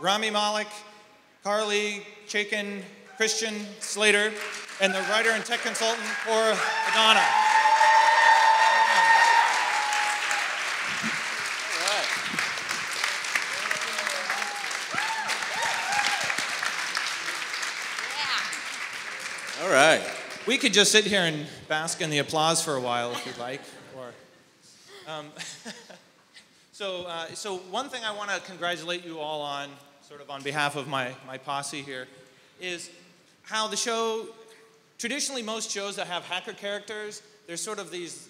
Rami Malek, Carly Chaikin, Christian Slater, and the writer and tech consultant, Cora Adana. All right. We could just sit here and bask in the applause for a while if you'd like. Or, so one thing I want to congratulate you all on, sort of on behalf of my posse here, is how the show, traditionally most shows that have hacker characters, there's sort of these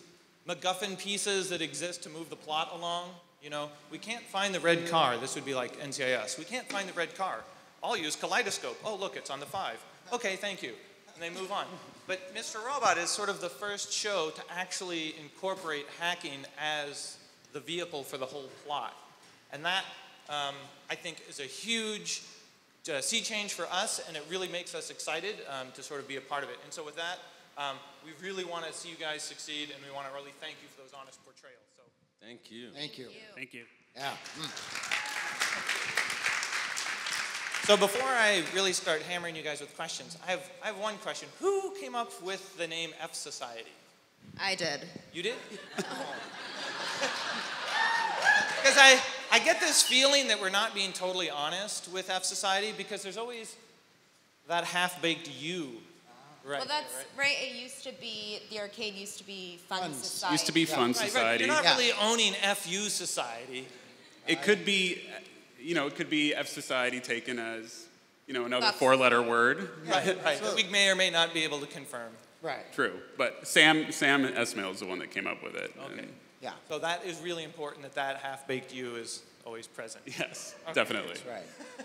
MacGuffin pieces that exist to move the plot along. You know, we can't find the red car. This would be like NCIS. We can't find the red car. I'll use Kaleidoscope. Oh, look, it's on the 5. Okay, thank you. And they move on. But Mr. Robot is sort of the first show to actually incorporate hacking as the vehicle for the whole plot. And that, I think, is a huge sea change for us, and it really makes us excited to sort of be a part of it. And so with that, we really want to see you guys succeed, and we want to really thank you for those honest portrayals. So. Thank you. Thank you. Thank you. Yeah. So before I really start hammering you guys with questions, I have one question. Who came up with the name F Society? I did. You did? Oh. Because I get this feeling that we're not being totally honest with F Society because there's always that half-baked you. Right. Well, that's right. It used to be, the arcade used to be Fun Society. Used to be Fun Society. Right. You're not really owning FU Society. It could be, you know, it could be F Society taken as, you know, another four-letter word. Yeah. Right, right. But we may or may not be able to confirm. Right. True. But Sam Esmail is the one that came up with it. Okay. And, yeah. So that is really important that that half-baked you is always present. Yes, okay. Definitely. That's right.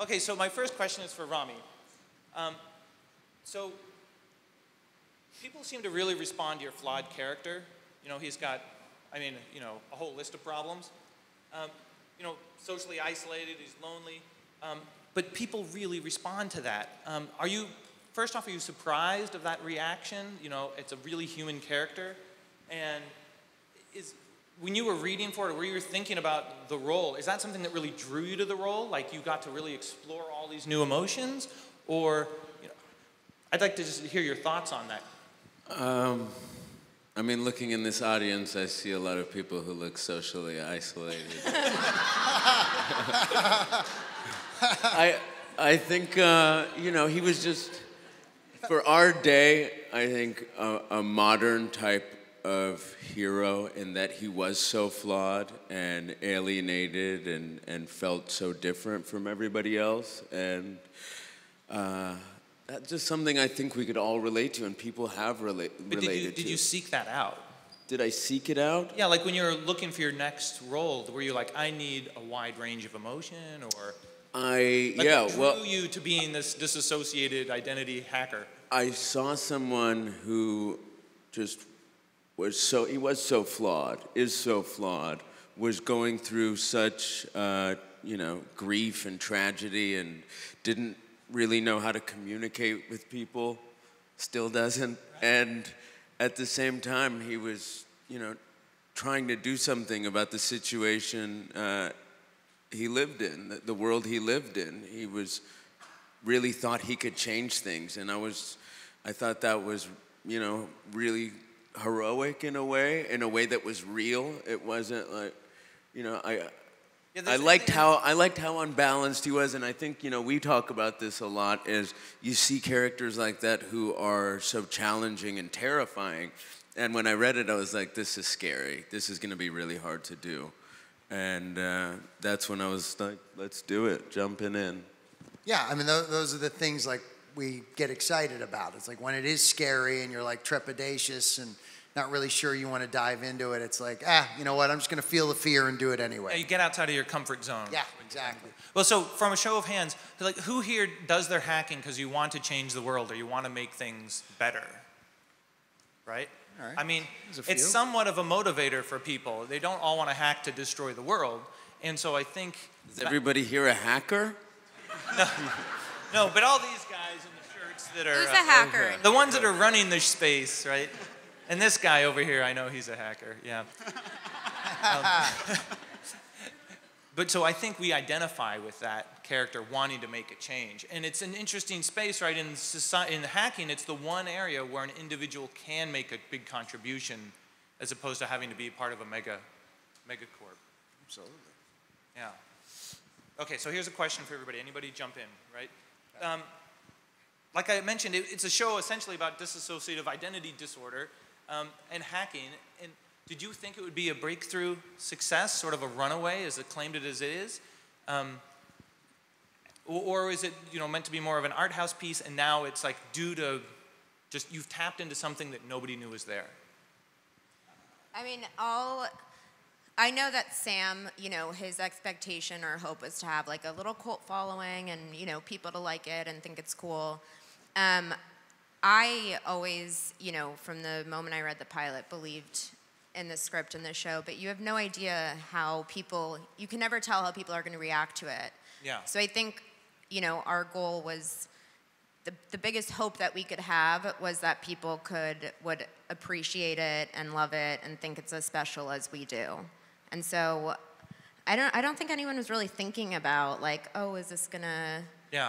Okay, so my first question is for Rami. So people seem to really respond to your flawed character. You know, he's got, I mean, you know, a whole list of problems. You know, socially isolated, he's lonely. But people really respond to that. First off, are you surprised of that reaction? You know, it's a really human character. And when you were reading for it, or you were thinking about the role, is that something that really drew you to the role? Like you got to really explore all these new emotions? Or, you know, I'd like to just hear your thoughts on that. I mean, looking in this audience, I see a lot of people who look socially isolated. I think, you know, he was just, for our day, I think a modern type of hero in that he was so flawed and alienated and felt so different from everybody else. And that's just something I think we could all relate to and people have related to. Did you seek that out? Did I seek it out? Yeah, like when you were looking for your next role, were you like, I need a wide range of emotion or... What drew you to being this disassociated identity hacker? I saw someone who just is so flawed, was going through such, you know, grief and tragedy and didn't really know how to communicate with people, still doesn't. Right. And at the same time, he was, you know, trying to do something about the situation he lived in, the world he lived in. He really thought he could change things. And I thought that was, you know, really heroic in a way that was real. It wasn't like, you know, I liked how unbalanced he was. And I think, you know, we talk about this a lot is you see characters like that who are so challenging and terrifying. And when I read it, I was like, this is scary. This is going to be really hard to do. And that's when I was like, let's do it, jumping in. Yeah, I mean, those are the things like we get excited about. It's like when it is scary and you're like trepidatious and not really sure you want to dive into it, it's like, you know what, I'm just going to feel the fear and do it anyway. Yeah, you get outside of your comfort zone. Yeah, exactly. Well, so from a show of hands, like who here does their hacking because you want to change the world or you want to make things better, right? All right. I mean, it's somewhat of a motivator for people. They don't all want to hack to destroy the world. And so I think... Is everybody here a hacker? No. No, but all these guys in the shirts that are... Who's a hacker? The ones that are running the space, right? And this guy over here, I know he's a hacker, yeah. But so I think we identify with that character wanting to make a change. And it's an interesting space, right? In society, in hacking, it's the one area where an individual can make a big contribution as opposed to having to be part of a megacorp. Absolutely. Yeah. Okay, so here's a question for everybody. Anybody jump in, right? Like I mentioned, it's a show essentially about dissociative identity disorder and hacking. And did you think it would be a breakthrough success, sort of a runaway, as acclaimed it as it is? Or is it, you know, meant to be more of an art house piece, and now it's like due to just you've tapped into something that nobody knew was there? I mean, I know that Sam, you know, his expectation or hope was to have like a little cult following and, you know, people to like it and think it's cool. I always, you know, from the moment I read the pilot, believed in the script and the show, but you have no idea how people, you can never tell how people are going to react to it. Yeah. So I think, you know, our goal was, the biggest hope that we could have was that people would appreciate it and love it and think it's as special as we do. And so I don't think anyone was really thinking about like, oh, is this gonna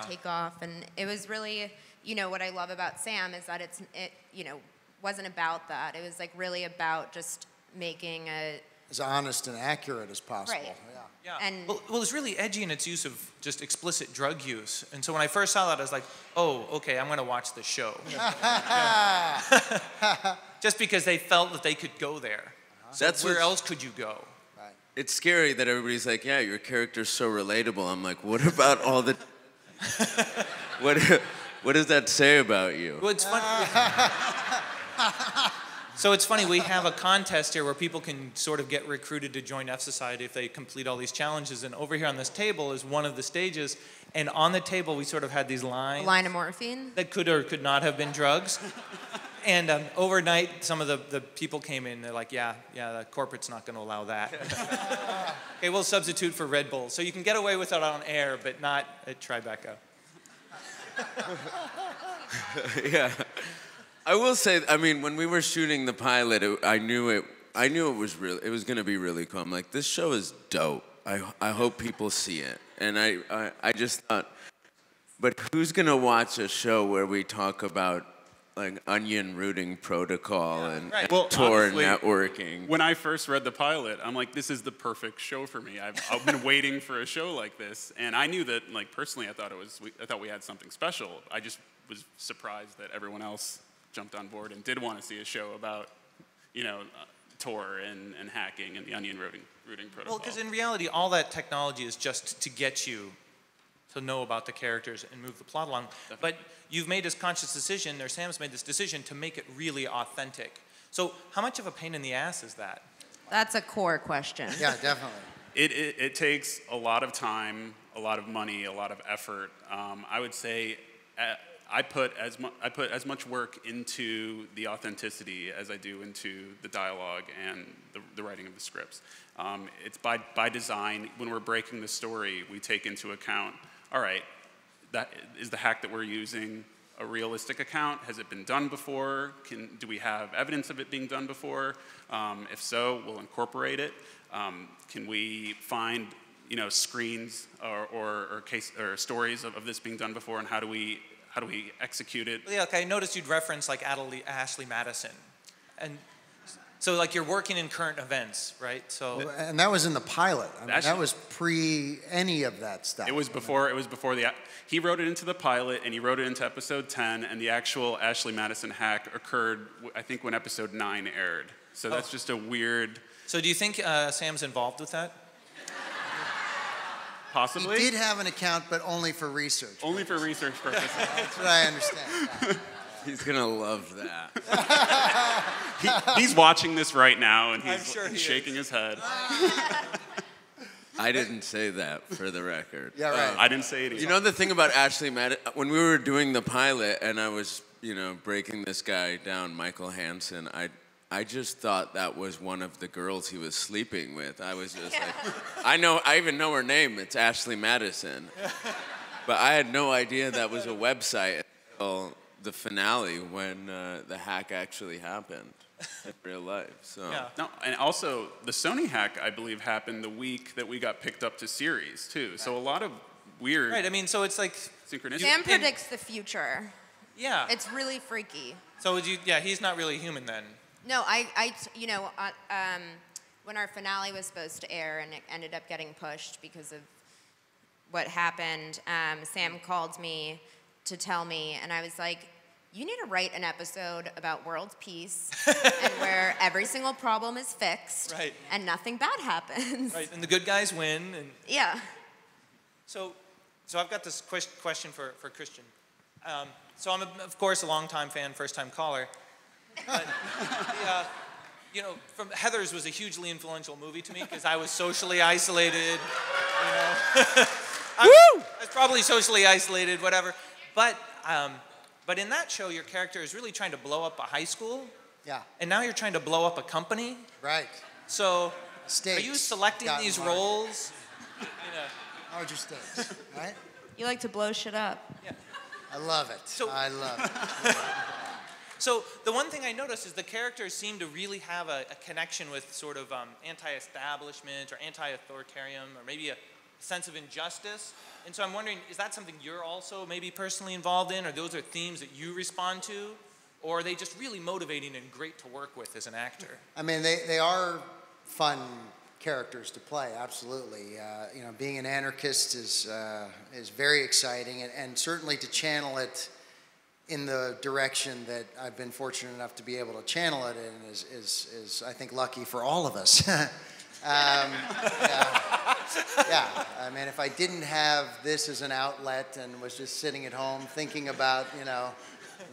take off? And it was really, you know, what I love about Sam is that it you know, wasn't about that. It was like really about just making a as honest and accurate as possible. Right. Yeah. Yeah. And well, it's really edgy in its use of just explicit drug use. And so when I first saw that, I was like, oh, okay, I'm gonna watch the show. Just because they felt that they could go there. So that's where else could you go? It's scary that everybody's like, yeah, your character's so relatable. I'm like, what about all the... what does that say about you? Well, it's funny. So it's funny, we have a contest here where people can sort of get recruited to join F Society if they complete all these challenges. And over here on this table is one of the stages. And on the table, we sort of had these lines. A line of morphine? That could or could not have been drugs. And overnight, some of the people came in, they're like, yeah, the corporate's not going to allow that. Okay, we'll substitute for Red Bull. So you can get away with it on air, but not at Tribeca. Yeah. I will say, I mean, when we were shooting the pilot, I knew it was real. It was going to be really cool. I'm like, this show is dope. I hope people see it. And I just thought, but who's going to watch a show where we talk about like Onion rooting protocol and, right. Well, TOR honestly, networking? When I first read the pilot, I'm like, this is the perfect show for me. I've been waiting for a show like this, and I knew that, like personally, I thought we had something special. I just was surprised that everyone else jumped on board and did want to see a show about, you know, TOR and hacking and the Onion rooting protocol. Well, because in reality, all that technology is just to get you to know about the characters and move the plot along. Definitely. But you've made this conscious decision, or Sam's made this decision, to make it really authentic. So how much of a pain in the ass is that? That's a core question. Yeah, definitely. It takes a lot of time, a lot of money, a lot of effort. I would say I put as much work into the authenticity as I do into the dialogue and the writing of the scripts. It's by design. When we're breaking the story, we take into account, all right, that is the hack that we're using a realistic account? Has it been done before? Do we have evidence of it being done before? If so, we'll incorporate it. Can we find, you know, screens or case or stories of this being done before, and how do we execute it? Yeah, okay, I noticed you'd reference like Ashley Madison. And so like you're working in current events, right? So and that was in the pilot. I mean, that was pre any of that stuff. It was before he wrote it into the pilot and he wrote it into episode 10, and the actual Ashley Madison hack occurred I think when episode 9 aired. So that's just a weird. So do you think Sam's involved with that? Possibly. He did have an account, but only for research. Only for research purposes. That's what I understand. Yeah. He's going to love that. He's watching this right now, and he's shaking his head. I didn't say that, for the record. Yeah, right. I didn't say it either. You know the thing about Ashley Madison? When we were doing the pilot, and I was, you know, breaking this guy down, Michael Hansen, I just thought that was one of the girls he was sleeping with. I was just like, I even know her name. It's Ashley Madison. But I had no idea that was a website until the finale when the hack actually happened. in real life. So. Yeah. No, and also, the Sony hack, I believe, happened the week that we got picked up to series, too. Right. So a lot of weird... Right, I mean, so it's like... Synchronicity. Sam predicts the future. Yeah. It's really freaky. So would you... Yeah, he's not really human then. No, I you know, when our finale was supposed to air and it ended up getting pushed because of what happened, Sam called me to tell me, and I was like, you need to write an episode about world peace and where every single problem is fixed and nothing bad happens. Right, and the good guys win. And yeah. So I've got this question for Christian. So I'm, of course, a longtime fan, first-time caller. But, you know, from Heathers was a hugely influential movie to me because I was socially isolated. You know, I was probably socially isolated, whatever. But in that show, your character is really trying to blow up a high school. Yeah. And now you're trying to blow up a company. Right. So, stakes are you selecting these roles? Larger stakes, right? You like to blow shit up. Yeah. I love it. So, I love it. So the one thing I noticed is the characters seem to really have a connection with sort of anti-establishment or anti-authoritarian or maybe a sense of injustice. And so I'm wondering, is that something you're also maybe personally involved in, or those are themes that you respond to, or are they just really motivating and great to work with as an actor? I mean, they are fun characters to play, absolutely. You know, being an anarchist is very exciting, and certainly to channel it in the direction that I've been fortunate enough to be able to channel it in is I think, lucky for all of us. Yeah, I mean, if I didn't have this as an outlet and was just sitting at home thinking about, you know,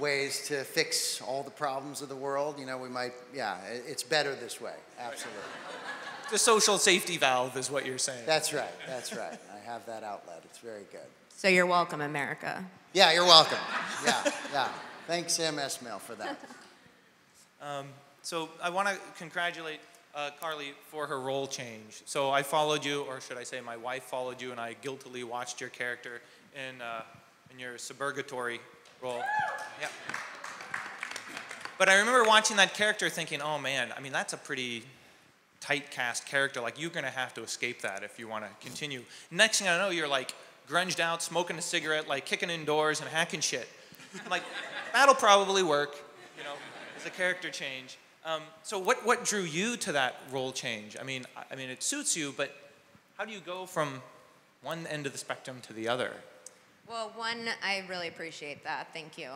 ways to fix all the problems of the world, you know, we might, it's better this way, absolutely. The social safety valve is what you're saying. That's right, that's right. I have that outlet, it's very good. So you're welcome, America. Yeah, you're welcome. Yeah, yeah. Thanks, Sam Esmail, for that. So I want to congratulate Carly for her role change. So I followed you, or should I say my wife followed you, and I guiltily watched your character in your Suburgatory role. Yeah. But I remember watching that character thinking, oh, man, I mean, that's a pretty... tight cast character, like you're gonna have to escape that if you wanna continue. Next thing I know, you're like grunged out, smoking a cigarette, like kicking indoors and hacking shit. I'm like, that'll probably work, you know, as a character change. So what drew you to that role change? I mean, it suits you, but how do you go from one end of the spectrum to the other? Well, one, I really appreciate that, thank you.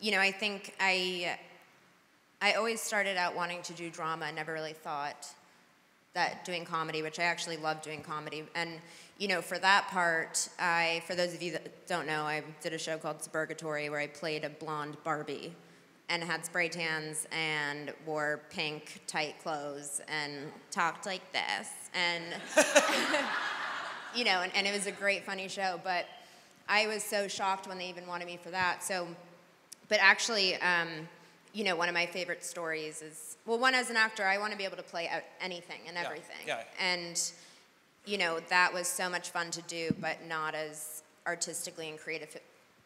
You know, I think I always started out wanting to do drama and never really thought that doing comedy, which I actually love doing comedy. And, you know, for that part, for those of you that don't know, I did a show called Suburgatory where I played a blonde Barbie and had spray tans and wore pink tight clothes and talked like this. And, you know, and it was a great, funny show. But I was so shocked when they even wanted me for that. So, but actually... you know, one of my favorite stories is, well, one, as an actor, I want to be able to play out anything and everything. Yeah. And, you know, that was so much fun to do, but not as artistically and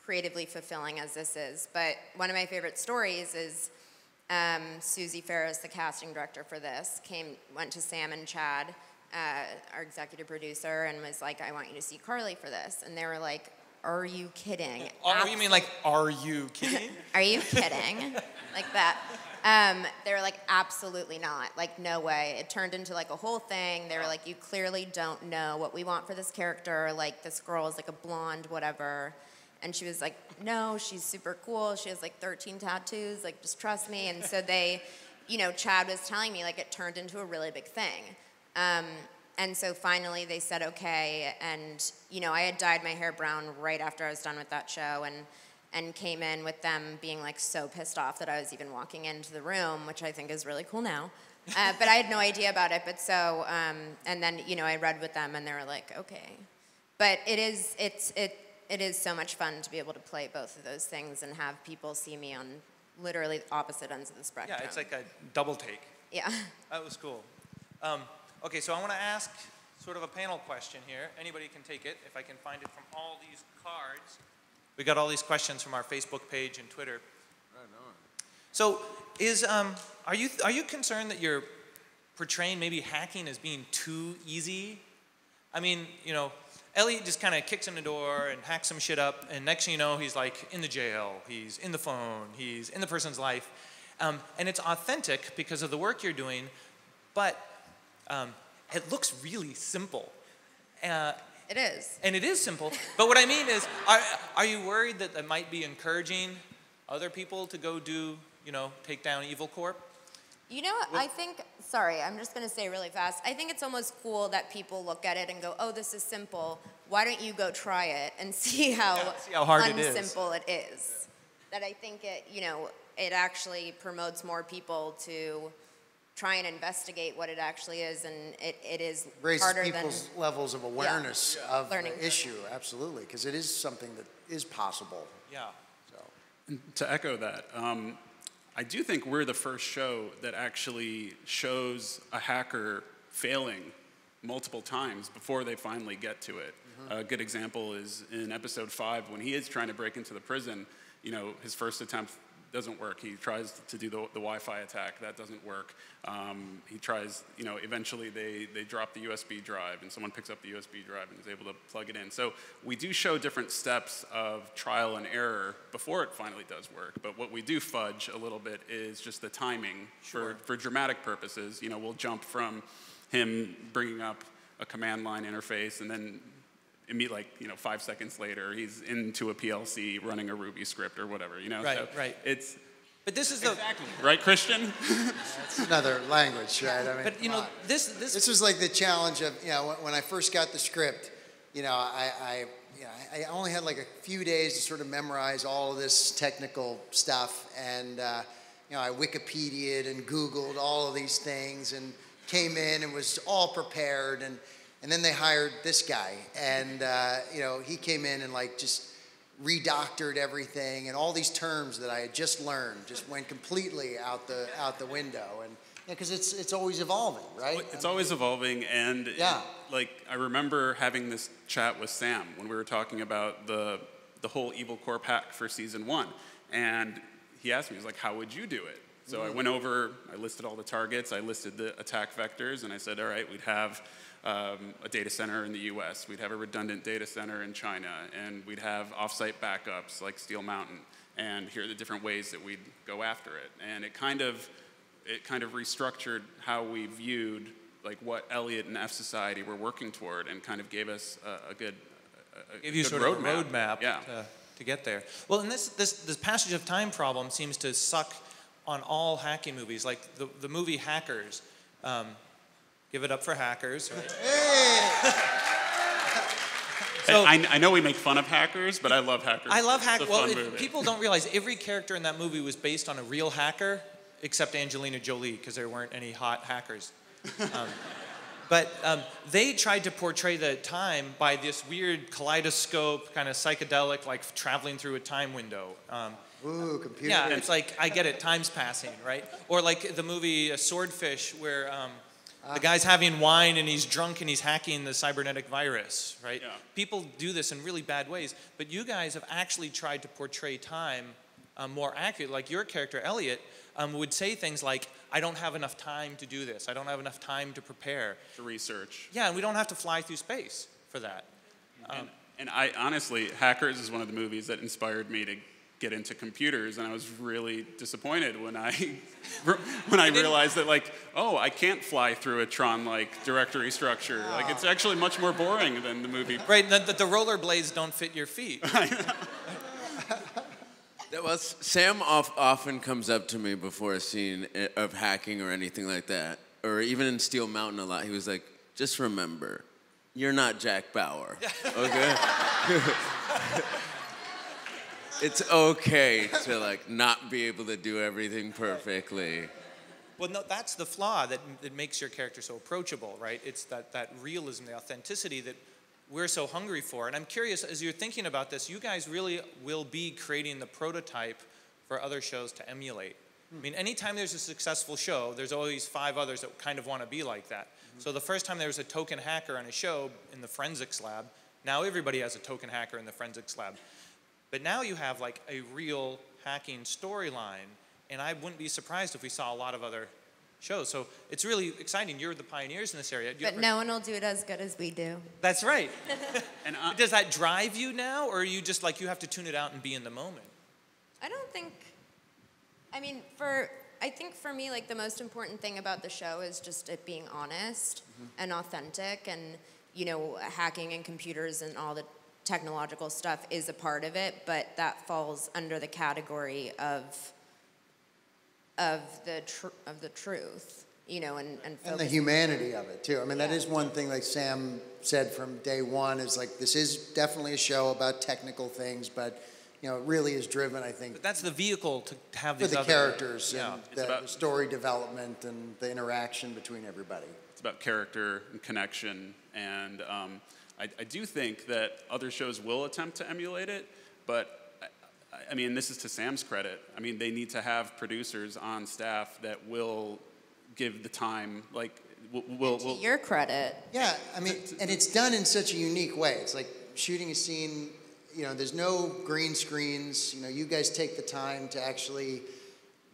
creatively fulfilling as this is. But one of my favorite stories is Susie Ferris, the casting director for this, went to Sam and Chad, our executive producer, and was like, I want you to see Carly for this. And they were like, are you kidding? Oh, you mean like, are you kidding? Are you kidding? Like that. They were like, absolutely not. Like, no way. It turned into like a whole thing. They were like, you clearly don't know what we want for this character. Like, this girl is like a blonde, whatever. And she was like, no, she's super cool. She has like 13 tattoos. Like, just trust me. And so they, you know, Chad was telling me, like, it turned into a really big thing. And so finally they said, okay, and, you know, I had dyed my hair brown right after I was done with that show and came in with them being, like, so pissed off that I was even walking into the room, which I think is really cool now. But I had no idea about it, but so, and then, you know, I read with them and they were like, okay. But it is so much fun to be able to play both of those things and have people see me on literally the opposite ends of the spectrum. Yeah, it's like a double take. Yeah. That was cool. Okay, so I want to ask sort of a panel question here. Anybody can take it, if I can find it from all these cards. We got all these questions from our Facebook page and Twitter. Right on. So is, are you concerned that you're portraying maybe hacking as being too easy? I mean, you know, Elliot just kind of kicks in the door and hacks some shit up, and next thing you know, he's like in the jail, he's in the phone, he's in the person's life. And it's authentic because of the work you're doing, but it looks really simple. It is. And it is simple, but what I mean is, are you worried that it might be encouraging other people to go do, you know, take down Evil Corp? You know, I think, sorry, I'm just going to say really fast, I think it's almost cool that people look at it and go, oh, this is simple. Why don't you go try it and see how hard unsimple it is. Yeah. That I think it, you know, it actually promotes more people to try and investigate what it actually is, and it is raises harder than... Raises people's levels of awareness of the issue, absolutely, because it is something that is possible. Yeah. So. And to echo that, I do think we're the first show that actually shows a hacker failing multiple times before they finally get to it. Mm-hmm. A good example is in episode 5 when he is trying to break into the prison. You know, his first attempt doesn't work. He tries to do the Wi-Fi attack. That doesn't work. He tries, you know, eventually they drop the USB drive and someone picks up the USB drive and is able to plug it in. So we do show different steps of trial and error before it finally does work. But what we do fudge a little bit is just the timing. Sure. for dramatic purposes. You know, we'll jump from him bringing up a command line interface and then like, you know, 5 seconds later, he's into a PLC running a Ruby script or whatever, you know? Right, so right. It's... But this is exactly. The... Right, Christian? That's another language, right? I mean, but, you know, this was like the challenge of, you know, when I first got the script, you know, I only had like a few days to sort of memorize all of this technical stuff, and, you know, I Wikipedia'd and Googled all of these things and came in and was all prepared, and then they hired this guy, and you know, he came in and like just redoctored everything, and all these terms that I had just learned just went completely out the window, and because it's always evolving, right? It's always evolving, and yeah, like I remember having this chat with Sam when we were talking about the whole Evil Corp hack for season 1, and he asked me, he was like, "How would you do it?" So I went over, I listed all the targets, I listed the attack vectors, and I said, all right, we'd have a data center in the US, we'd have a redundant data center in China, and we'd have offsite backups like Steel Mountain, and here are the different ways that we'd go after it. And it kind of restructured how we viewed like what Elliot and F Society were working toward, and kind of gave us a good roadmap yeah. to get there. Well, and this passage of time problem seems to suck on all hacking movies, like the movie Hackers. Give it up for Hackers. Right? Hey. So, I know we make fun of hackers, but I love Hackers. I love Hackers. Well, people don't realize every character in that movie was based on a real hacker, except Angelina Jolie, because there weren't any hot hackers. But they tried to portray the time by this weird kaleidoscope, kind of psychedelic, like traveling through a time window. Ooh, computer. Yeah, it's like, I get it, time's passing, right? Or like the movie Swordfish, where the guy's having wine and he's drunk and he's hacking the cybernetic virus, right? Yeah. People do this in really bad ways, but you guys have actually tried to portray time more accurately. Like your character, Elliot, would say things like, I don't have enough time to do this. I don't have enough time to prepare. To research. Yeah, and we don't have to fly through space for that. And I honestly, Hackers is one of the movies that inspired me to get into computers, and I was really disappointed when I realized that, like, oh, I can't fly through a Tron-like directory structure. Oh. Like, it's actually much more boring than the movie. Right, the rollerblades don't fit your feet. Well, Sam often comes up to me before a scene of hacking or anything like that, or even in Steel Mountain a lot. He was like, just remember, you're not Jack Bauer, okay? It's okay to like not be able to do everything perfectly. Well, no, that's the flaw that makes your character so approachable, right? It's that realism, the authenticity that we're so hungry for. And I'm curious, as you're thinking about this, you guys really will be creating the prototype for other shows to emulate. I mean, anytime there's a successful show, there's always 5 others that kind of want to be like that. So the first time there was a token hacker on a show in the forensics lab, now everybody has a token hacker in the forensics lab. But now you have like a real hacking storyline and I wouldn't be surprised if we saw a lot of other shows. So it's really exciting. You're the pioneers in this area. But no one will do it as good as we do. That's right. And does that drive you now, or are you just like you have to tune it out and be in the moment? I don't think, I mean, I think for me, like, the most important thing about the show is just it being honest and authentic, and, you know, hacking and computers and all the technological stuff is a part of it, but that falls under the category of the truth, you know, and the humanity of it too. I mean, that is one thing, like Sam said from day one, is like, this is definitely a show about technical things, but, you know, it really is driven, I think. But that's the vehicle to have these other characters and the story development and the interaction between everybody. It's about character and connection, and I do think that other shows will attempt to emulate it, but I mean, this is to Sam's credit. I mean, they need to have producers on staff that will give the time, like, will to your credit. Yeah, I mean, and it's done in such a unique way. It's like shooting a scene. You know, there's no green screens. You know, you guys take the time to actually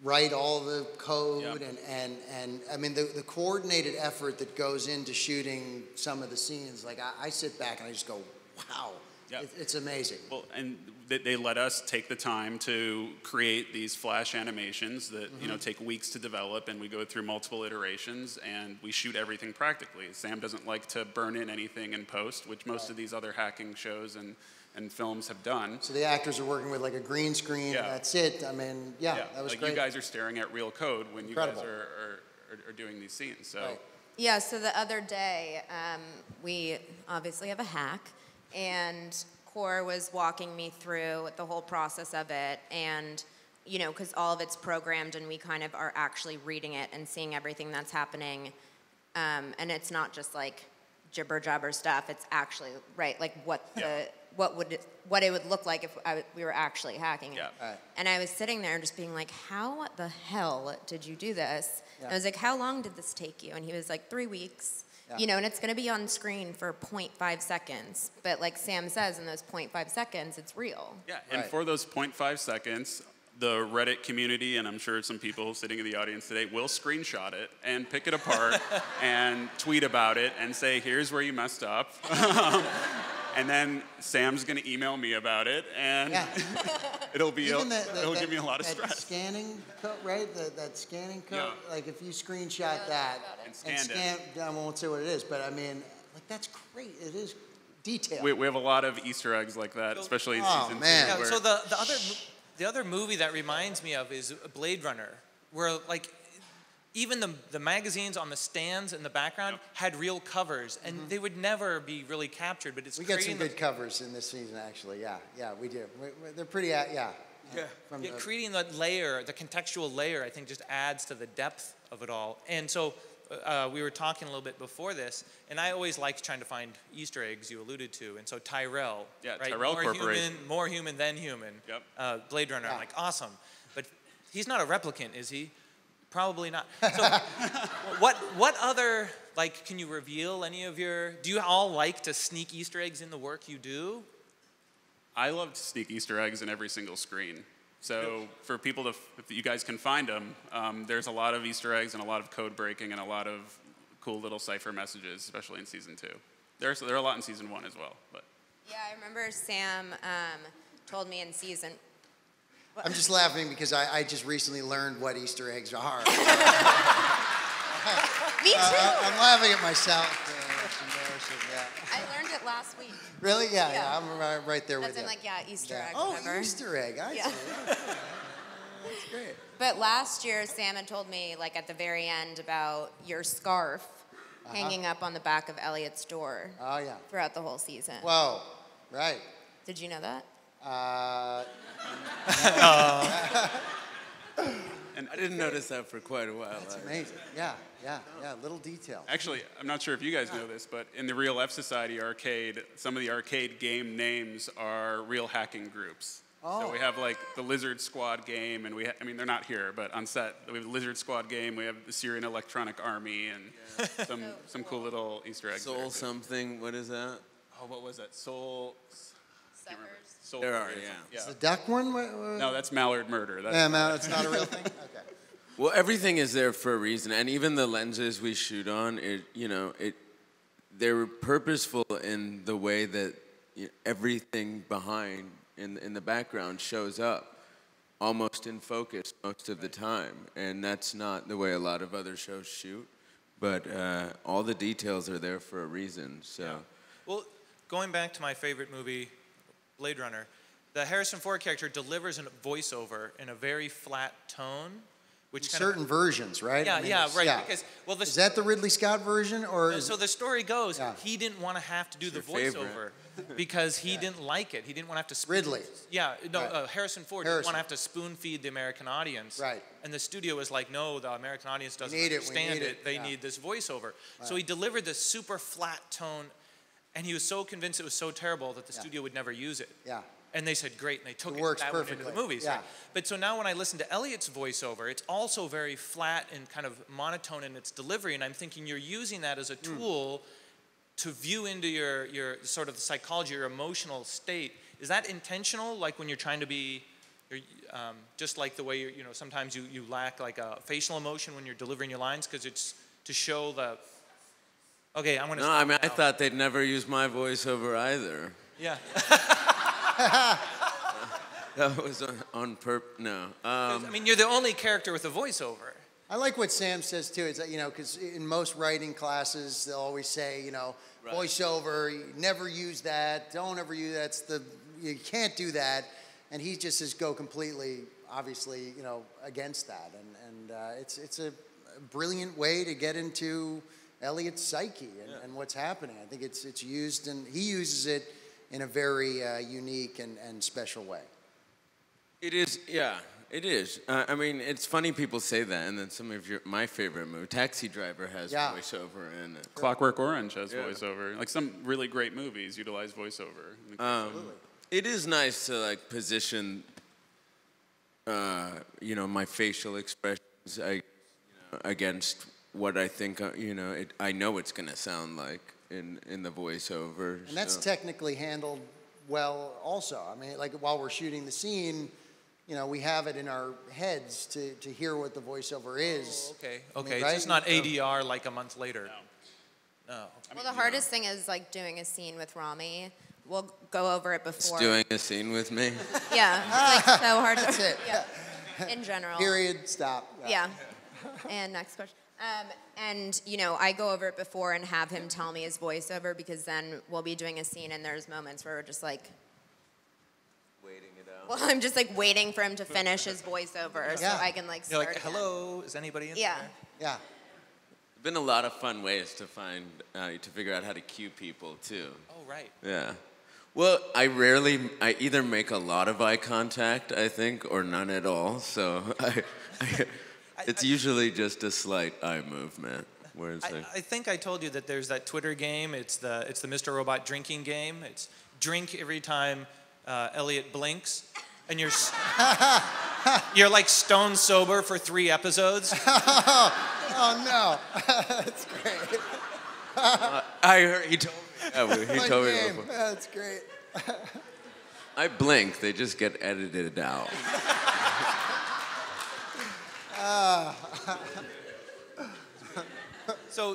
write all the code and I mean, the coordinated effort that goes into shooting some of the scenes. Like, I sit back and I just go, wow, it's amazing. Well, and they let us take the time to create these flash animations that you know, take weeks to develop, and we go through multiple iterations, and we shoot everything practically. Sam doesn't like to burn in anything in post, which most of these other hacking shows and films have done. So the actors are working with like a green screen, and that's it. I mean, that was like great. You guys are staring at real code when you guys are doing these scenes. So yeah, so the other day, we obviously have a hack, and Core was walking me through the whole process of it, and, you know, because all of it's programmed, and we kind of are actually reading it and seeing everything that's happening, and it's not just like jibber jabber stuff, it's actually, like what the... What it would look like if we were actually hacking it. And I was sitting there just being like, how the hell did you do this? And I was like, how long did this take you? And he was like, 3 weeks. You know, and it's going to be on screen for 0.5 seconds. But like Sam says, in those 0.5 seconds, it's real. Yeah, and for those 0.5 seconds, the Reddit community, and I'm sure some people sitting in the audience today, will screenshot it and pick it apart and tweet about it and say, here's where you messed up. And then Sam's going to email me about it, and it'll be it'll give me a lot of stress. Scanning code, right? That scanning code. Yeah. Like if you screenshot that and scan it. I won't say what it is, but I mean, like that's great. It is detailed. We have a lot of Easter eggs like that, especially in season two. Yeah, so the other movie that reminds me of is Blade Runner, where like. Even the magazines on the stands in the background had real covers, and they would never be really captured. But it's we got some good covers in this season, actually. Yeah, we do. They're pretty, creating that layer, the contextual layer, I think, just adds to the depth of it all. And so we were talking a little bit before this, and I always like trying to find Easter eggs. You alluded to, and so Tyrell, right? Tyrell Corporation, more human than human. Blade Runner, I'm like awesome, but he's not a replicant, is he? Probably not. So, what other, like, can you reveal any of your, do you all like to sneak Easter eggs in the work you do? I love to sneak Easter eggs in every single screen. So for people to, if you guys can find them, there's a lot of Easter eggs and a lot of code breaking and a lot of cool little cipher messages, especially in season two. There are a lot in season one as well. But. Yeah, I remember Sam told me in season, I'm just laughing because I just recently learned what Easter eggs are. Me too. I'm laughing at myself. It's embarrassing, I learned it last week. Really? Yeah. I'm right there with you. I'm like, Easter egg. Oh, whatever. Easter egg. I see. That's great. But last year, Sam had told me, like, at the very end about your scarf hanging up on the back of Elliot's door. Oh, yeah. Throughout the whole season. Whoa. Right. Did you know that? And I didn't notice that for quite a while. That's amazing. Yeah, little detail. Actually, I'm not sure if you guys know this, but in the real F Society arcade, some of the arcade game names are real hacking groups. Oh. So we have like the Lizard Squad game, and I mean, they're not here, but on set, we have the Lizard Squad game, we have the Syrian Electronic Army, and some cool little Easter eggs. Soul something, what is that? Oh, what was that? Soul... Suckers. There are, yeah. Is the duck one? No, that's Mallard Murder. That's Mallard's not a real thing? Okay. Well, everything is there for a reason, and even the lenses we shoot on, they're purposeful in the way that everything behind, in the background, shows up almost in focus most of the time, and that's not the way a lot of other shows shoot, but all the details are there for a reason, so. Yeah. Well, going back to my favorite movie, Blade Runner, the Harrison Ford character delivers a voiceover in a very flat tone, which certain versions, right? Yeah, I mean, right. Because, well, is that the Ridley Scott version, or so the story goes? Yeah. He didn't want to have to do the voiceover because he didn't like it. He didn't want to have to Harrison Ford didn't want to have to spoon feed the American audience. Right. And the studio was like, no, the American audience doesn't understand it. They need this voiceover. Right. So he delivered this super flat tone, and he was so convinced it was so terrible that the studio would never use it. Yeah. And they said, great, and they took that into the movies. Yeah. But so now when I listen to Elliot's voiceover, it's also very flat and kind of monotone in its delivery, and I'm thinking you're using that as a tool to view into your sort of the psychology, your emotional state. Is that intentional, like when you're trying to be, just like the way, sometimes you lack like a facial emotion when you're delivering your lines because it's to show the, okay, I'm gonna stop now. I thought they'd never use my voiceover either. Yeah. That was on purpose. No. I mean, you're the only character with a voiceover. I like what Sam says too. Is that because in most writing classes they'll always say voiceover, you never use that. Don't ever use that's the you can't do that. And he just says go completely obviously against that. And it's a brilliant way to get into Elliot's psyche and what's happening. I think it's used and he uses it in a very unique and special way. It is, yeah, it is. I mean, it's funny people say that, and then some of my favorite movie, Taxi Driver has voiceover in it. Clockwork Orange has voiceover. Like some really great movies utilize voiceover. Absolutely. It is nice to like position, my facial expressions against what I think, I know it's gonna sound like. In the voiceover. And that's technically handled well also. I mean, like while we're shooting the scene, we have it in our heads to hear what the voiceover is. Oh, okay, right? It's not ADR like a month later. No. I mean, well, the hardest thing is like doing a scene with Rami. We'll go over it before. It's doing a scene with me? Yeah, it's like so hard. That's it. Yeah. In general. Period, stop. Yeah. And next question. And, I go over it before and have him tell me his voiceover because then we'll be doing a scene and there's moments where we're just like... waiting it out. Well, I'm just like waiting for him to finish his voiceover so I can like start again. Hello, is anybody in there? Yeah. Yeah. There's been a lot of fun ways to find, to figure out how to cue people too. Oh, right. Yeah. Well, I either make a lot of eye contact, I think, or none at all, so it's usually just a slight eye movement. I think I told you that there's that Twitter game. It's the Mr. Robot drinking game. It's drink every time Elliot blinks, and you're you're like stone sober for 3 episodes. Oh no, that's great. I heard he told me. He told me before. That's great. I blink. They just get edited out.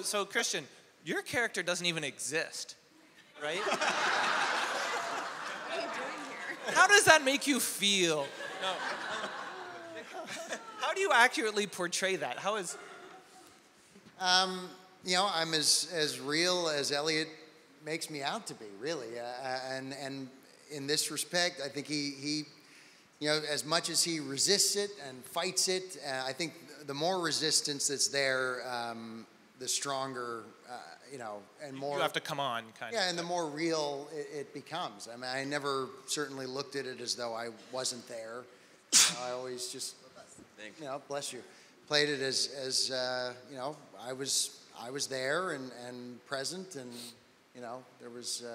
So Christian, your character doesn't even exist, right? What are you doing here? How does that make you feel? No. How do you accurately portray that? How is? I'm as real as Elliot makes me out to be, really, and in this respect, I think he. As much as he resists it and fights it, I think the more resistance that's there, the stronger, and more... You have to come on, kind of. Yeah, and the more real it becomes. I mean, I never certainly looked at it as though I wasn't there. I always just, bless you, played it as I was there and present, and, there was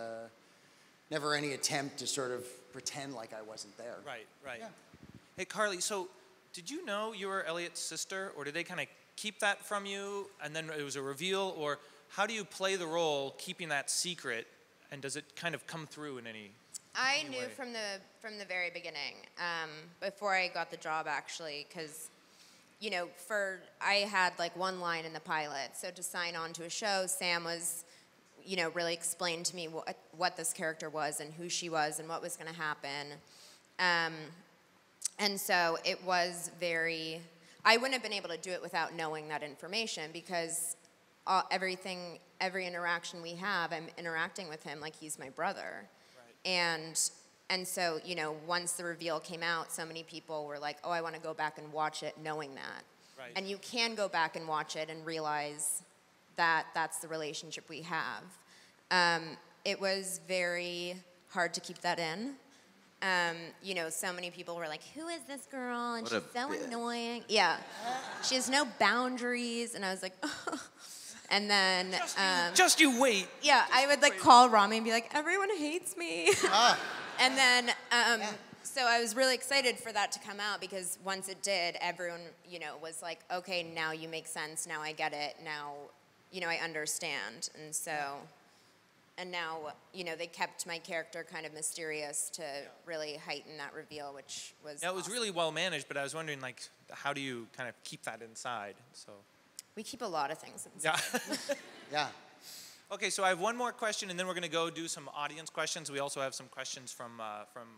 never any attempt to sort of pretend like I wasn't there. Right. Yeah. Hey, Carly, so did you know you were Elliot's sister, or did they kind of keep that from you, and then it was a reveal, or how do you play the role keeping that secret, and does it kind of come through in any? I knew from the very beginning, before I got the job, actually, because, you know, I had like one line in the pilot, so to sign on to a show, Sam was, you know, really explained to me what this character was and who she was and what was going to happen, and so it was very. I wouldn't have been able to do it without knowing that information because every interaction we have, I'm interacting with him like he's my brother. Right. And so, you know, once the reveal came out, so many people were like, oh, I want to go back and watch it knowing that. Right. And you can go back and watch it and realize that that's the relationship we have. It was very hard to keep that in. You know, so many people were like, who is this girl? And she's so annoying. Yeah. She has no boundaries. And I was like, oh. And then. Just you wait. Yeah, I would like call Rami and be like, everyone hates me. Ah. And then, so I was really excited for that to come out because once it did, everyone, you know, was like, okay, now you make sense. Now I get it. Now, you know, I understand. And so. And now, you know, they kept my character kind of mysterious to really heighten that reveal, which was awesome. It was really well managed, but I was wondering, like, how do you kind of keep that inside? So we keep a lot of things inside. Yeah. Yeah. Okay, so I have one more question, and then we're going to go do some audience questions. We also have some questions from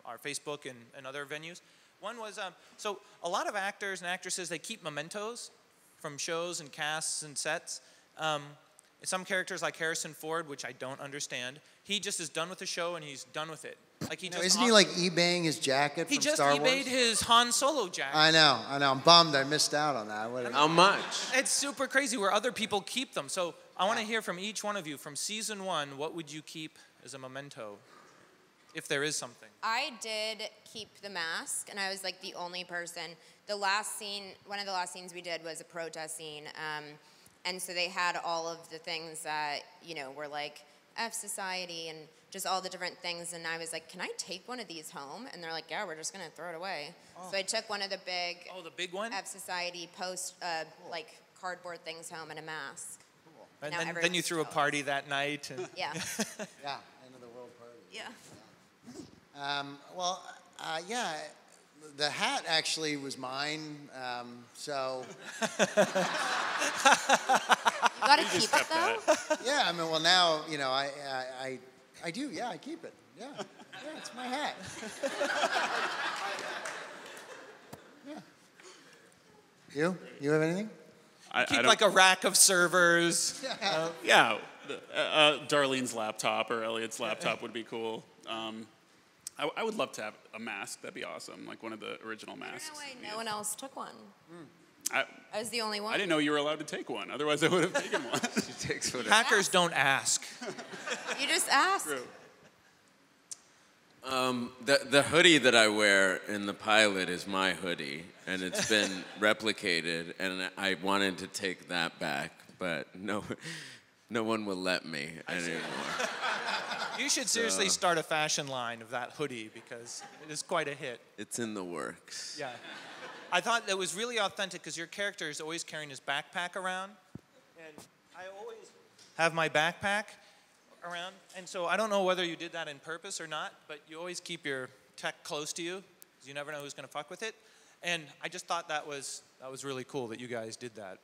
our Facebook and other venues. One was, so a lot of actors and actresses, they keep mementos from shows and casts and sets. Some characters like Harrison Ford, which I don't understand, he just is done with the show and he's done with it. Like he just isn't he like eBaying his jacket from Star Wars? He just eBayed his Han Solo jacket. I know. I'm bummed I missed out on that. How much? It's super crazy where other people keep them. So I want to hear from each one of you. From season one, what would you keep as a memento, if there is something? I did keep the mask, and I was like the only person. The last scene, one of the last scenes we did was a protest scene. And so they had all of the things that, you know, were like F Society and just all the different things. And I was like, can I take one of these home? And they're like, yeah, we're just going to throw it away. Oh. So I took one of the big, one? F Society post, cool. Like, cardboard things home and a mask. Cool. And then you threw a party that night. And yeah. Yeah, end of the world party. Yeah. Yeah. Yeah. The hat actually was mine, so. You gotta keep it though. Yeah, I mean, well now you know I do. Yeah, I keep it. Yeah, yeah, it's my hat. Yeah. You have anything? I keep like a rack of servers. Yeah. Darlene's laptop or Elliot's laptop would be cool. I would love to have a mask. That'd be awesome. Like one of the original masks. No one else took one. I was the only one. I didn't know you were allowed to take one. Otherwise, I would have taken one. She takes one. Hackers don't ask. You just ask. True. The hoodie that I wear in the pilot is my hoodie, and it's been replicated. And I wanted to take that back, but no one will let me anymore. You should seriously start a fashion line of that hoodie because it is quite a hit. It's in the works. Yeah. I thought that was really authentic because your character is always carrying his backpack around. And I always have my backpack around. And so I don't know whether you did that in purpose or not, but you always keep your tech close to you because you never know who's going to fuck with it. And I just thought that was really cool that you guys did that.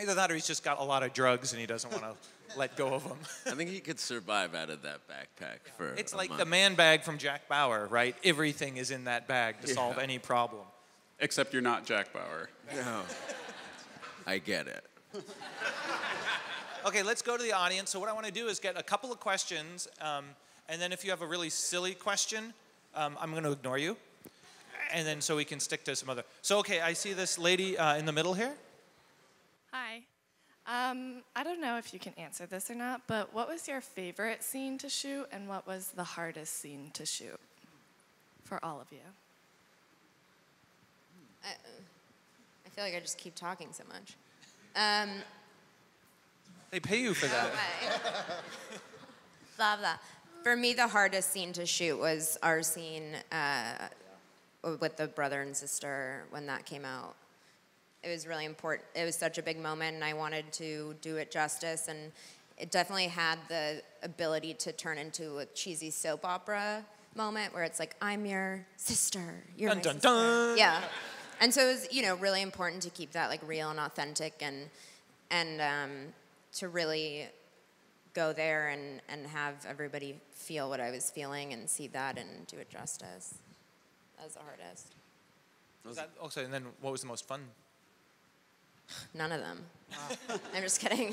Either that or he's just got a lot of drugs and he doesn't want to let go of them. I think he could survive out of that backpack for It's like the man bag from Jack Bauer, right? Everything is in that bag to solve any problem. Except you're not Jack Bauer. No. I get it. Okay, let's go to the audience. So what I want to do is get a couple of questions. And then if you have a really silly question, I'm going to ignore you. And then so we can stick to some other. So, okay, I see this lady in the middle here. Hi. I don't know if you can answer this or not, but what was your favorite scene to shoot and what was the hardest scene to shoot for all of you? I feel like I just keep talking so much. They pay you for that. Blah, blah. For me, the hardest scene to shoot was our scene with the brother and sister when that came out. It was really important. It was such a big moment, and I wanted to do it justice. And it definitely had the ability to turn into a cheesy soap opera moment where it's like, I'm your sister, you're dun, my dun, sister. Dun. Yeah. And so it was, you know, really important to keep that like real and authentic and to really go there and have everybody feel what I was feeling and see that and do it justice. That was the hardest. Was that also, and then what was the most fun? None of them. Wow. I'm just kidding.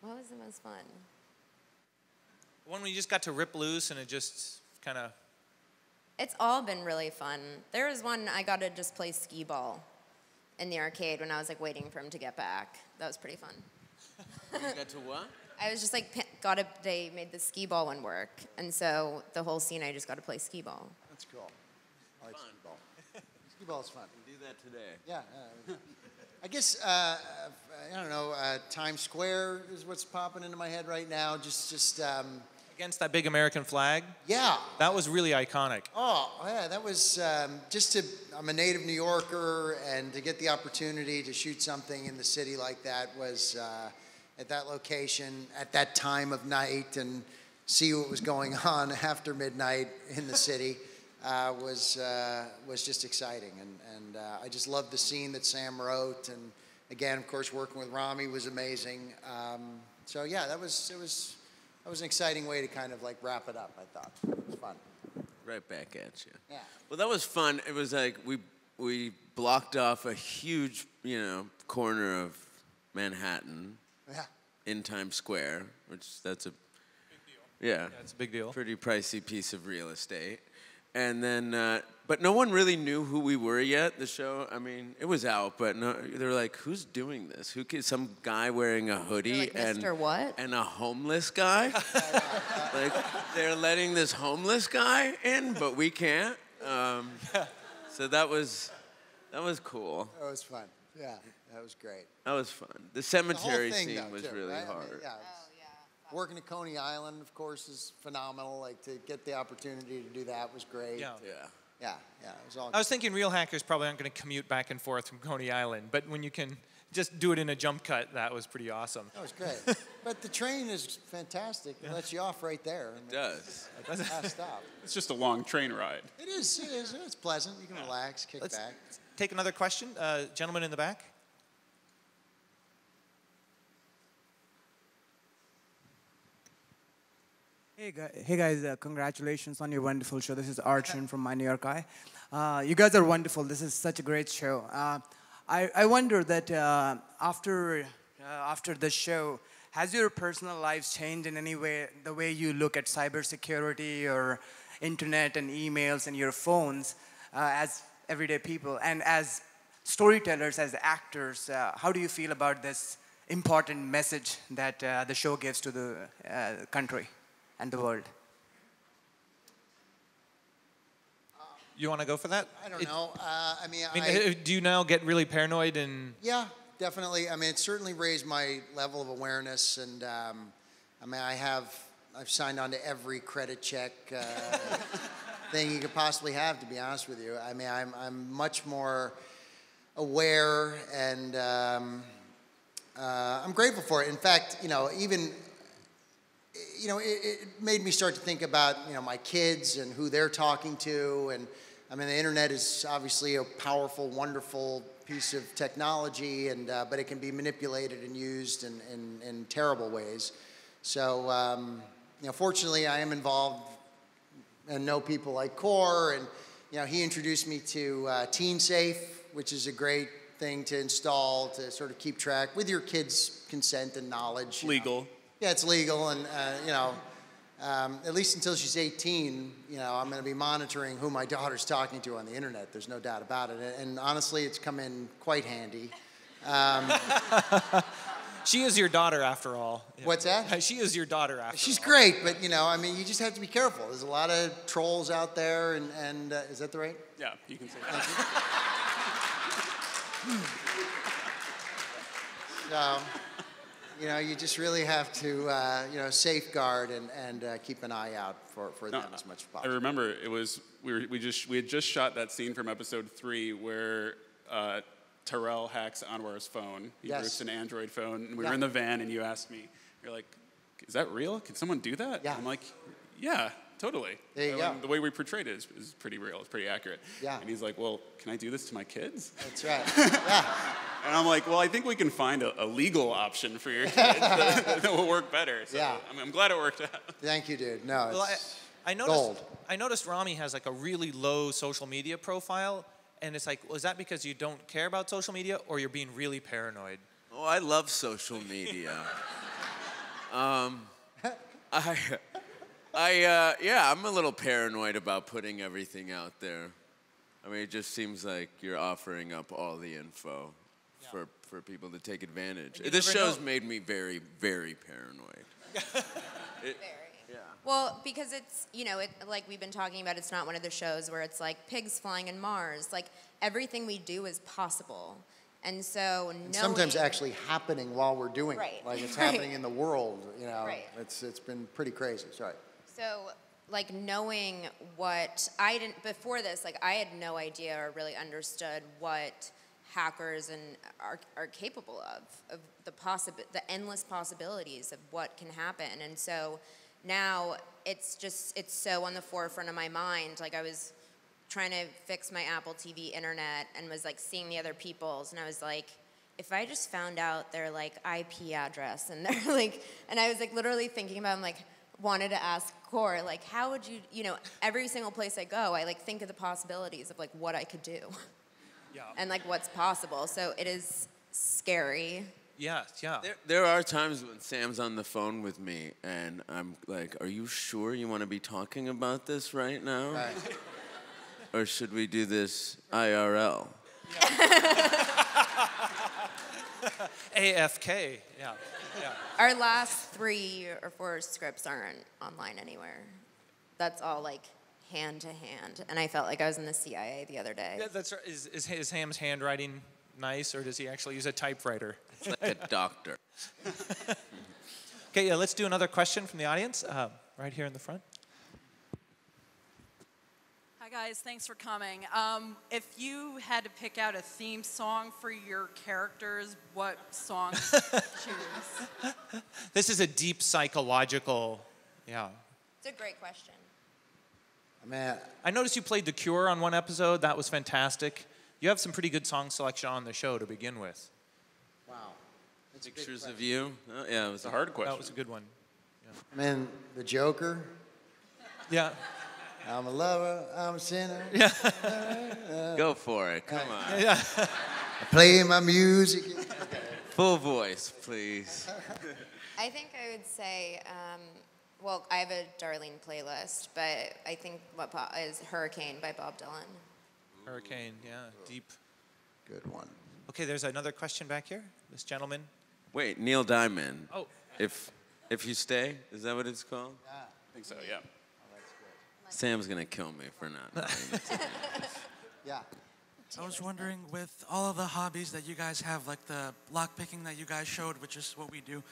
What was the most fun? One where you just got to rip loose and it just kind of... It's all been really fun. There was one I got to just play skee ball in the arcade when I was like waiting for him to get back. That was pretty fun. You got to what? I was just like, they made the skee ball one work. And so the whole scene, I just got to play skee ball. That's cool. I like skee ball. Skee ball is fun. You can do that today. Yeah. I guess, I don't know, Times Square is what's popping into my head right now. Just against that big American flag? Yeah. That was really iconic. Oh, yeah, that was I'm a native New Yorker, and to get the opportunity to shoot something in the city like that was at that location, at that time of night, and see what was going on after midnight in the city was just exciting. And I just loved the scene that Sam wrote, and again, of course, working with Rami was amazing. So yeah, that was an exciting way to kind of like wrap it up, I thought. It was fun. Right back at you. Yeah. Well, that was fun. It was like we blocked off a huge, you know, corner of Manhattan. Yeah. In Times Square, which that's a big deal. Yeah. That's a big deal. Pretty pricey piece of real estate. And then but no one really knew who we were yet. The show, I mean, it was out, but no, they were like, "Who's doing this? Who? Some guy wearing a hoodie like, and Mr. What? And a homeless guy? Like they're letting this homeless guy in, but we can't." So that was cool. That was fun. Yeah, that was great. That was fun. The cemetery scene though, was too, really right? hard. I mean, yeah, working at Coney Island, of course, is phenomenal. Like to get the opportunity to do that was great. Yeah. Yeah. Yeah, it was all I was thinking real hackers probably aren't going to commute back and forth from Coney Island, but when you can just do it in a jump cut, that was pretty awesome. That was great. But the train is fantastic. It lets you off right there. It does. It's not stop. It's just a long train ride. It is. It is. It's pleasant. You can relax, kick back. Let's take another question. Gentleman in the back. Hey guys, congratulations on your wonderful show. This is Archon from My New York Eye. You guys are wonderful. This is such a great show. I wonder that after the show, has your personal lives changed in any way, the way you look at cybersecurity or internet and emails and your phones as everyday people and as storytellers, as actors? How do you feel about this important message that the show gives to the country and the world? You want to go for that? I don't know. I mean, do you now get really paranoid? And yeah, definitely. I mean, it certainly raised my level of awareness. And I mean, I've signed on to every credit check thing you could possibly have, to be honest with you. I mean, I'm much more aware, and I'm grateful for it. In fact, you know, even it made me start to think about, you know, my kids and who they're talking to. And I mean, the internet is obviously a powerful, wonderful piece of technology, and but it can be manipulated and used in terrible ways. So, you know, fortunately, I am involved and know people like Core, and you know, he introduced me to TeenSafe, which is a great thing to install to sort of keep track with your kids' consent and knowledge. Legal. Know. Yeah, it's legal, and you know, at least until she's 18, you know, I'm going to be monitoring who my daughter's talking to on the internet. There's no doubt about it, and honestly, it's come in quite handy. She is your daughter, after all. What's that? She is your daughter, after all. She's great, but you know, I mean, you just have to be careful. There's a lot of trolls out there, and is that the right? Yeah, you can say that. Thank you. So. You know, you just really have to, you know, safeguard and keep an eye out for them as much as possible. I remember it was we had just shot that scene from episode 3 where Tyrell hacks Anwar's phone. He rips an Android phone, and we were in the van, and you asked me, you're like, "Is that real? Can someone do that?" Yeah. I'm like, "Yeah, totally. There you go. The way we portrayed it is pretty real. It's pretty accurate. Yeah. And he's like, well, can I do this to my kids? That's right. Yeah. And I'm like, well, I think we can find a legal option for your kids that will work better. So yeah. I'm glad it worked out. Thank you, dude. No, it's well, I noticed, gold. I noticed Rami has like a really low social media profile. And it's like, well, is that because you don't care about social media or you're being really paranoid? Oh, I love social media. Yeah, I'm a little paranoid about putting everything out there. I mean, it just seems like you're offering up all the info for people to take advantage. This show's made me very, very paranoid. Yeah. Well, because it's, you know, like we've been talking about, it's not one of the shows where it's like pigs flying in Mars. Like, everything we do is possible. And so and sometimes actually happening while we're doing it. Like, it's happening in the world, you know. Right. It's been pretty crazy. Sorry. So, like, knowing what I didn't, before this, like, I had no idea or really understood what hackers and are capable of the endless possibilities of what can happen. And so now it's so on the forefront of my mind. Like, I was trying to fix my Apple TV internet and was like seeing the other people's, and I was like, if I just found out their like IP address and they're like, and I was like literally thinking about, I'm like, wanted to ask Core, like, how would you, you know, every single place I go, I like think of the possibilities of like what I could do. Yeah. And like what's possible. So it is scary. Yeah, yeah. There are times when Sam's on the phone with me and I'm like, are you sure you want to be talking about this right now? Right. Or should we do this IRL? AFK, yeah. Yeah. Our last 3 or 4 scripts aren't online anywhere. That's all like hand to hand. And I felt like I was in the CIA the other day. Yeah, that's right. Is Sam's handwriting nice, or does he actually use a typewriter? Like a doctor. Okay, yeah, let's do another question from the audience. Right here in the front. Hi guys, thanks for coming. If you had to pick out a theme song for your characters, what song would you choose? This is a deep psychological, yeah. It's a great question. Man, I noticed you played The Cure on one episode. That was fantastic. You have some pretty good song selection on the show to begin with. Wow. That's Pictures of You. Oh, yeah, it was a hard question. That was a good one. Yeah. Man, The Joker. Yeah. I'm a lover, I'm a sinner. Yeah. Go for it, come on. Yeah. I play my music. Full voice, please. I think I would say, well, I have a Darlene playlist, but I think what is Hurricane by Bob Dylan. Hurricane, yeah, deep. Good one. Okay, there's another question back here, this gentleman. Wait, Neil Diamond. Oh. If you stay, is that what it's called? Yeah. I think so, yeah. Sam's going to kill me for not. Yeah. I was wondering, with all of the hobbies that you guys have, like the lockpicking that you guys showed, which is what we do,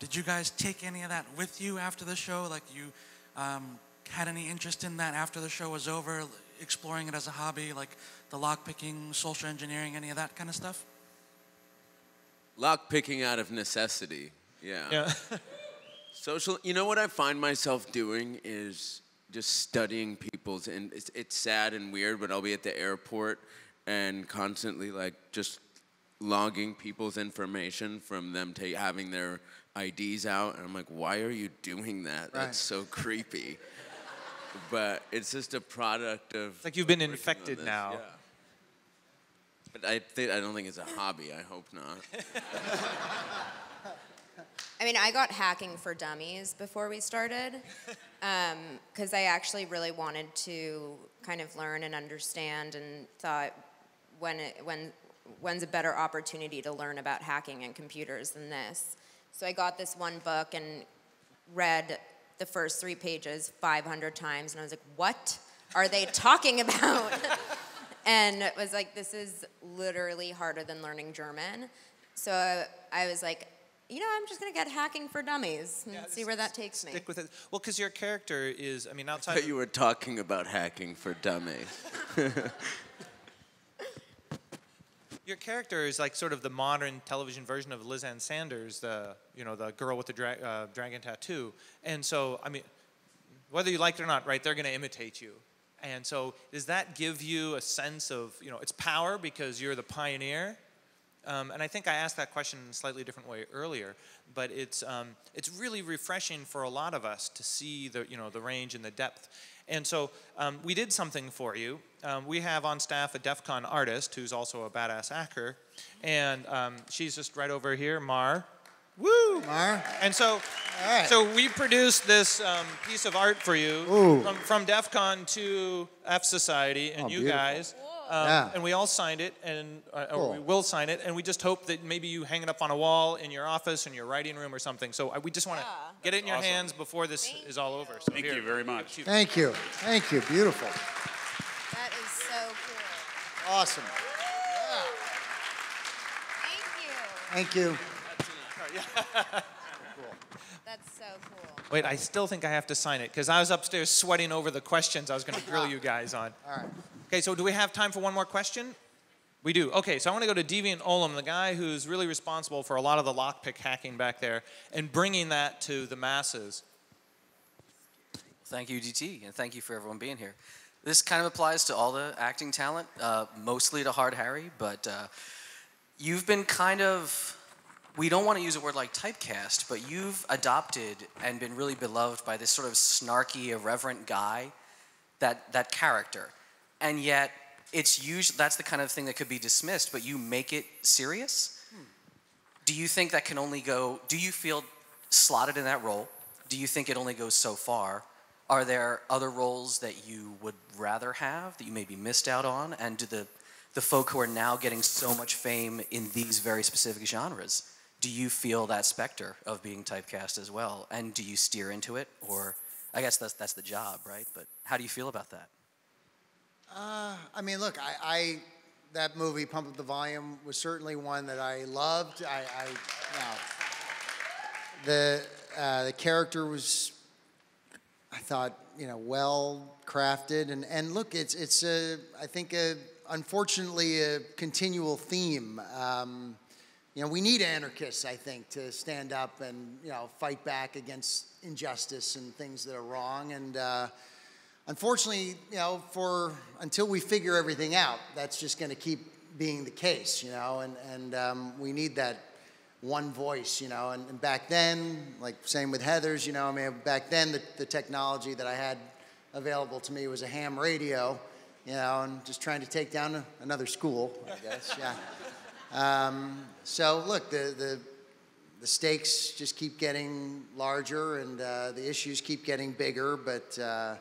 did you guys take any of that with you after the show? Like, you had any interest in that after the show was over, exploring it as a hobby, like the lockpicking, social engineering, any of that kind of stuff? Lockpicking out of necessity, yeah. Yeah. Social, you know what I find myself doing is just studying people's, and it's sad and weird, but I'll be at the airport and constantly like just logging people's information from them having their IDs out, and I'm like, why are you doing that? Right. That's so creepy. But it's just a product of, it's like you've been infected now. Yeah. But I don't think it's a hobby. I hope not. I mean, I got Hacking for Dummies before we started, because I actually really wanted to kind of learn and understand, and thought, when's a better opportunity to learn about hacking and computers than this? So I got this one book and read the first 3 pages 500 times, and I was like, what are they talking about? And it was like, this is literally harder than learning German. So I was like, you know, I'm just going to get Hacking for Dummies and see where that takes me. Stick with it. Well, because your character is, I mean, outside... I thought you were talking about Hacking for Dummies. Your character is like sort of the modern television version of Lizanne Sanders, the, you know, the girl with the dragon tattoo. And so, I mean, whether you like it or not, right, they're going to imitate you. And so does that give you a sense of, you know, it's power because you're the pioneer? And I think I asked that question in a slightly different way earlier, but it's really refreshing for a lot of us to see the, you know, the range and the depth. And so we did something for you. We have on staff a DEF CON artist who's also a badass hacker, and she's just right over here, Mar. Woo! Mar. And so, right. So we produced this piece of art for you from DEF CON to F Society and you beautiful. Guys. Yeah. And we all signed it, and or we will sign it, and we just hope that maybe you hang it up on a wall in your office, in your writing room or something. So we just want to get it in your awesome. Hands before this Thank is all over. So Thank you very much. Thank you. Thank you. Beautiful. That is so cool. Awesome. Yeah. Thank you. Thank you. That's so cool. Wait, I still think I have to sign it, because I was upstairs sweating over the questions I was going to grill you guys on. All right. Okay, so do we have time for one more question? We do. Okay, so I want to go to Deviant Olam, the guy who's really responsible for a lot of the lockpick hacking back there, and bringing that to the masses. Thank you, DT, and thank you for everyone being here. This kind of applies to all the acting talent, mostly to Hard Harry, but you've been kind of, we don't want to use a word like typecast, but you've adopted and been really beloved by this sort of snarky, irreverent guy, that character. And yet, it's usually, that's the kind of thing that could be dismissed, but you make it serious? Do you think that can only go, do you feel slotted in that role? Do you think it only goes so far? Are there other roles that you would rather have, that you maybe missed out on? And do the folk who are now getting so much fame in these very specific genres, do you feel that specter of being typecast as well? And do you steer into it? Or, I guess that's the job, right? But how do you feel about that? I mean, look, that movie, Pump Up the Volume, was certainly one that I loved. The character was, I thought, you know, well crafted, and look, it's a, I think, unfortunately, a continual theme. You know, we need anarchists, I think, to stand up and, you know, fight back against injustice and things that are wrong, and. Unfortunately, you know, until we figure everything out, that's just going to keep being the case, you know, and we need that one voice, you know, and back then, like same with Heathers, you know, I mean, back then the technology that I had available to me was a ham radio, you know, and just trying to take down another school, I guess, yeah. So look, the stakes just keep getting larger, and the issues keep getting bigger, but...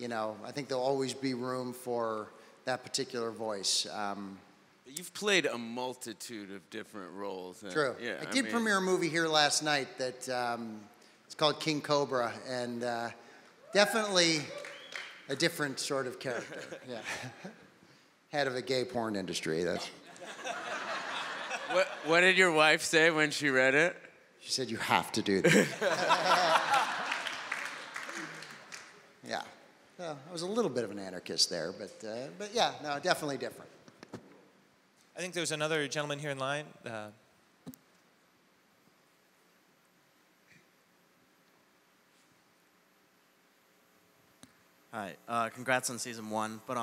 you know, I think there'll always be room for that particular voice. You've played a multitude of different roles. True. Yeah, I mean, premiere a movie here last night that it's called King Cobra, and definitely a different sort of character. Yeah. Head of the gay porn industry. That's. What did your wife say when she read it? She said, "You have to do this." Yeah. I was a little bit of an anarchist there, but yeah, no, definitely different. I think there's another gentleman here in line. Hi, congrats on season one. But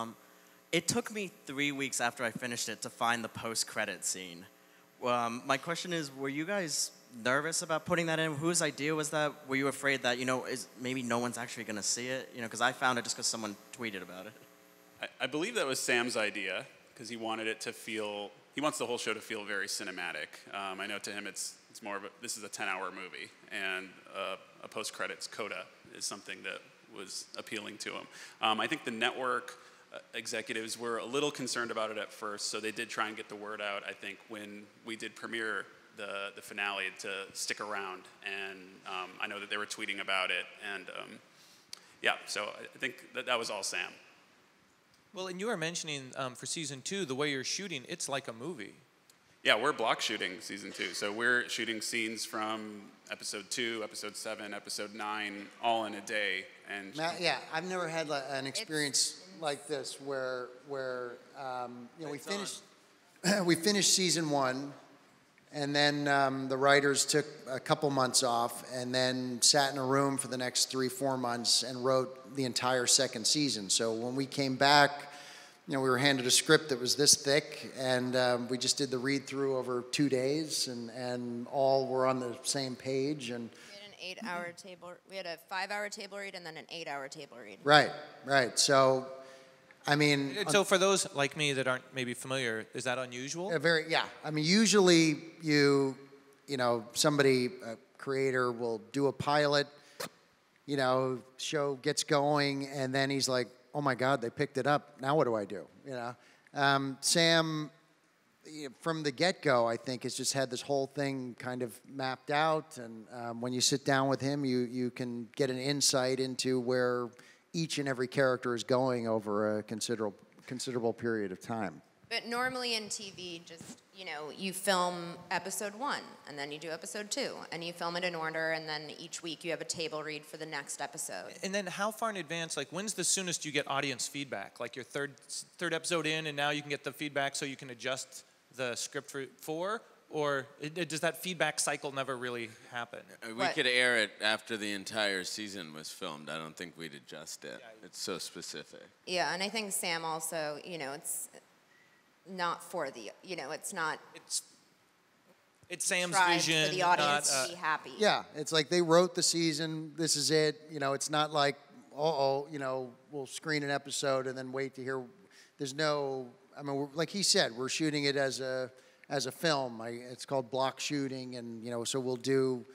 it took me 3 weeks after I finished it to find the post-credit scene. My question is, were you guys nervous about putting that in? Whose idea was that? Were you afraid that, you know, maybe no one's actually going to see it? You know, because I found it just because someone tweeted about it. I believe that was Sam's idea, because he wanted it to feel, he wants the whole show to feel very cinematic. I know to him it's more of a, this is a 10-hour movie, and a post-credits coda is something that was appealing to him. I think the network executives were a little concerned about it at first, so they did try and get the word out, I think, when we did premiere the finale, to stick around, and I know that they were tweeting about it, and yeah, so I think that was all Sam. Well, and you were mentioning for season two, the way you're shooting, it's like a movie. Yeah, we're block shooting season two, so we're shooting scenes from episode 2, episode 7, episode 9, all in a day. And yeah, I've never had an experience like this where you know, we finished season 1. And then the writers took a couple months off and then sat in a room for the next 3-4 months and wrote the entire second season. So when we came back, you know, we were handed a script that was this thick, and we just did the read-through over 2 days, and all were on the same page. And we had an 8-hour table. We had a 5-hour table read and then an 8-hour table read. Right, right. So, I mean, so for those like me that aren't maybe familiar, is that unusual? Yeah. I mean, usually you know, somebody, a creator will do a pilot, you know, show gets going, and then he's like, oh my God, they picked it up. Now what do I do? You know, Sam, from the get-go, I think, has just had this whole thing kind of mapped out, and when you sit down with him, you can get an insight into where each and every character is going over a considerable period of time. But normally in TV, just, you know, you film episode 1, and then you do episode 2, and you film it in order, and then each week you have a table read for the next episode. And then how far in advance, like, when's the soonest you get audience feedback? Like, your third episode in, and now you can get the feedback so you can adjust the script for? Or does that feedback cycle never really happen? We could air it after the entire season was filmed. I don't think we'd adjust it. Yeah. It's so specific. Yeah, and I think Sam also, you know, it's not for the, you know, it's not. It's Sam's vision. For the audience to be happy. Yeah, it's like they wrote the season. This is it. You know, it's not like, uh-oh, you know, we'll screen an episode and then wait to hear. There's no, I mean, like he said, we're shooting it as a film. It's called block shooting, and, you know, so we'll do,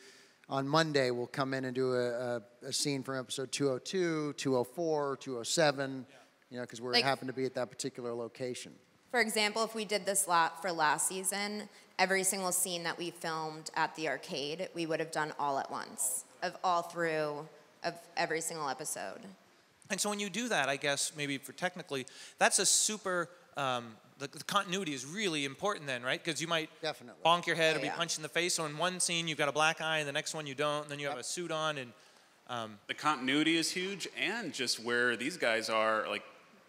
on Monday, we'll come in and do a scene from episode 202, 204, 207, yeah. You know, because we happen to be at that particular location. For example, if we did this for last season, every single scene that we filmed at the arcade, we would have done all at once, of every single episode. And so when you do that, I guess, maybe for technically, that's a super, the continuity is really important then, right? Because you might bonk your head or be punched in the face. So in one scene, you've got a black eye, and the next one you don't, and then you have a suit on. And the continuity is huge, and just where these guys are, like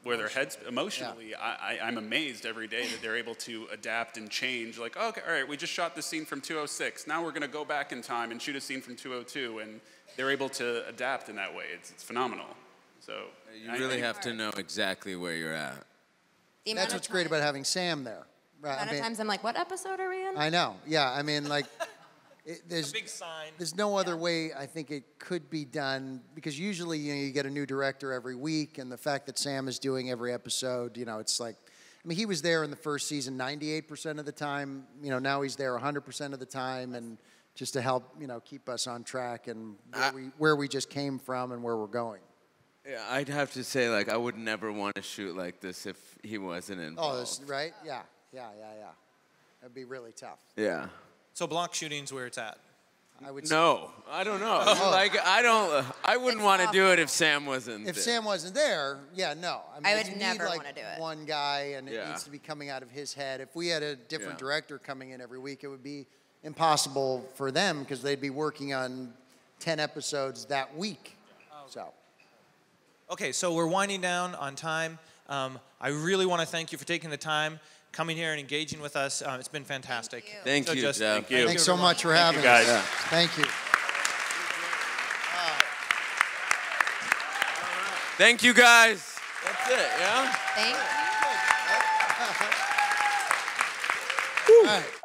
where their heads emotionally, I'm amazed every day that they're able to adapt and change. Like, oh, okay, all right, we just shot this scene from 206. Now we're going to go back in time and shoot a scene from 202. And they're able to adapt in that way. It's phenomenal. So you really have to know exactly where you're at. That's what's great about having Sam there. Right. I mean, times I'm like, what episode are we in? I know. Yeah, I mean, like, there's a big sign. There's no other way I think it could be done, because usually, you know, you get a new director every week, and the fact that Sam is doing every episode, you know, it's like, I mean, he was there in the first season 98% of the time. You know, now he's there 100% of the time, and just to help, you know, keep us on track and where we just came from and where we're going. Yeah, I'd have to say, like, I would never want to shoot like this if he wasn't involved. Oh, this, right? Yeah, yeah, yeah, yeah. That'd be really tough. Yeah. So block shooting's where it's at. I would. No, say. I don't know. Oh. Like, I don't. I wouldn't want to do it if Sam wasn't. If Sam wasn't there, yeah, no. I mean, I would never want to do it. One guy, and it needs to be coming out of his head. If we had a different director coming in every week, it would be impossible for them because they'd be working on 10 episodes that week. Oh. So. Okay, so we're winding down on time. I really want to thank you for taking the time, coming here and engaging with us. It's been fantastic. Thank you, Jeff. Thank you. Thanks so much for having us. Yeah. Thank you. Thank you, guys. That's it, yeah? Thank you. All right.